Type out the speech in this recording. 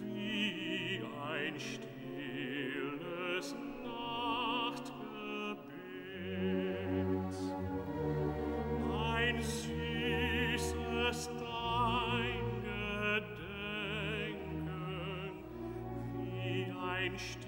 Wie ein stilles Nachtgebet, ein süßes Dein Gedenken, wie ein stilles